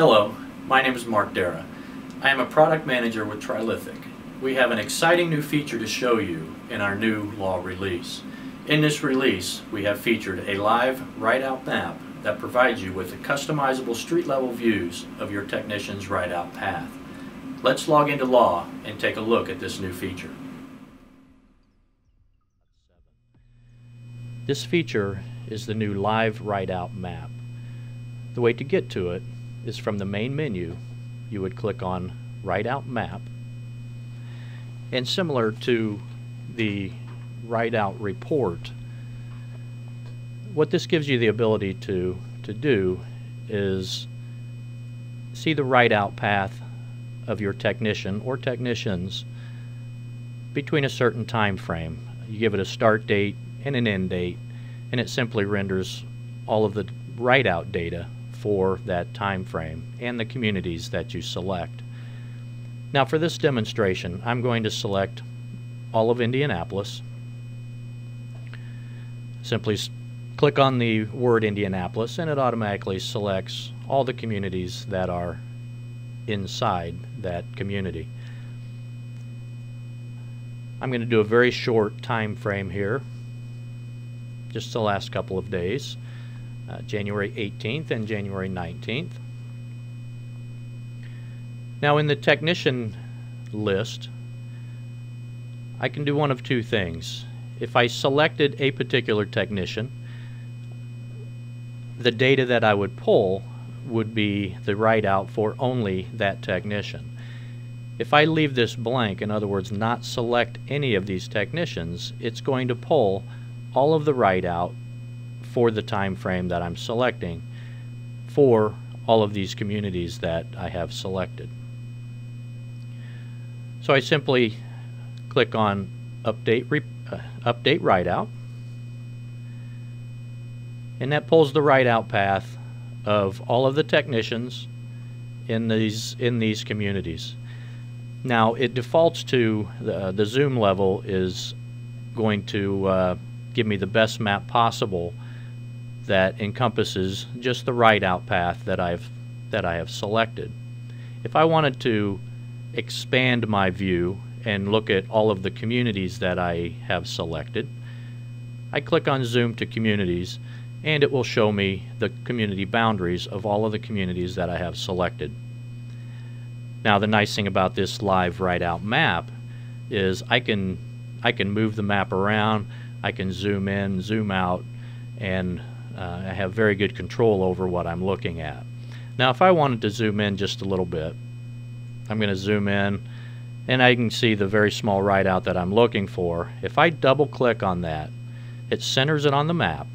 Hello, my name is Mark Dara. I am a product manager with Trilithic. We have an exciting new feature to show you in our new LAW release. In this release, we have featured a live Rideout Map that provides you with the customizable street-level views of your technician's Rideout path. Let's log into LAW and take a look at this new feature. This feature is the new live Rideout Map. The way to get to it is from the main menu. You would click on Rideout Map, and similar to the Rideout Report, what this gives you the ability to do is see the Rideout path of your technician or technicians between a certain time frame. You give it a start date and an end date, and it simply renders all of the Rideout data for that time frame and the communities that you select. Now, for this demonstration, I'm going to select all of Indianapolis. Simply click on the word Indianapolis and it automatically selects all the communities that are inside that community. I'm going to do a very short time frame here, just the last couple of days. January 18th and January 19th. Now, in the technician list, I can do one of two things. If I selected a particular technician, the data that I would pull would be the Rideout for only that technician. If I leave this blank, in other words, not select any of these technicians, it's going to pull all of the Rideout for the time frame that I'm selecting for all of these communities that I have selected. So I simply click on Update Rideout, and that pulls the Rideout path of all of the technicians in these communities. Now, it defaults to the zoom level is going to give me the best map possible that encompasses just the Rideout path that I have selected. If I wanted to expand my view and look at all of the communities that I have selected, I click on Zoom to Communities, and it will show me the community boundaries of all of the communities that I have selected. Now, the nice thing about this live Rideout map is I can move the map around, I can zoom in, zoom out, and I have very good control over what I'm looking at. Now, if I wanted to zoom in just a little bit, I'm going to zoom in, and I can see the very small Rideout that I'm looking for. If I double click on that, it centers it on the map,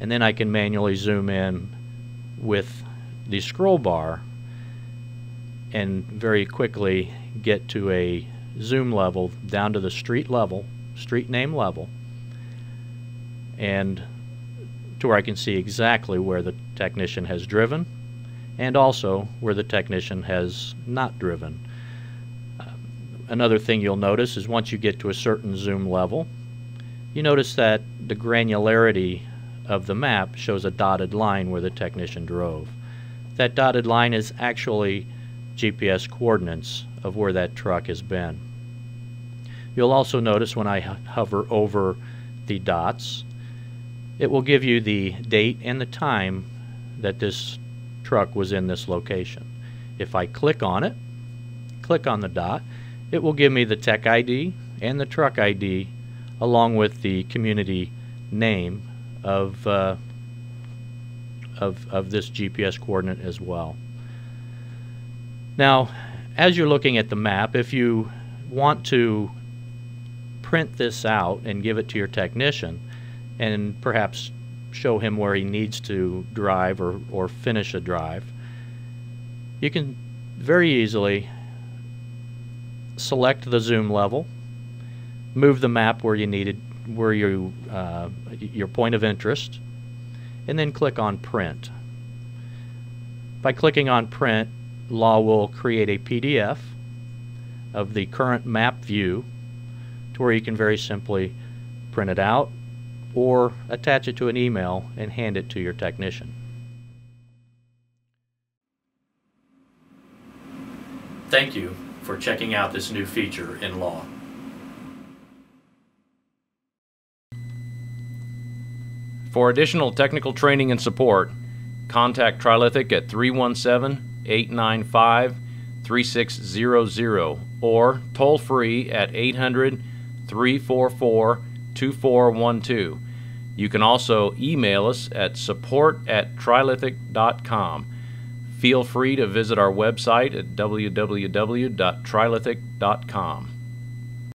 and then I can manually zoom in with the scroll bar and very quickly get to a zoom level down to the street level, street name level, and to where I can see exactly where the technician has driven and also where the technician has not driven. Another thing you'll notice is once you get to a certain zoom level, you notice that the granularity of the map shows a dotted line where the technician drove. That dotted line is actually GPS coordinates of where that truck has been. You'll also notice when I hover over the dots, it will give you the date and the time that this truck was in this location. If I click on it, click on the dot, it will give me the tech ID and the truck ID along with the community name of this GPS coordinate as well. Now, as you're looking at the map, if you want to print this out and give it to your technician and perhaps show him where he needs to drive or finish a drive, you can very easily select the zoom level, move the map where you needed, where you your point of interest, and then click on print. By clicking on print, LAW will create a PDF of the current map view to where you can very simply print it out or attach it to an email and hand it to your technician. Thank you for checking out this new feature in LAW. For additional technical training and support, contact Trilithic at 317-895-3600 or toll free at 800-344-2412. You can also email us at support@trilithic.com. Feel free to visit our website at www.trilithic.com.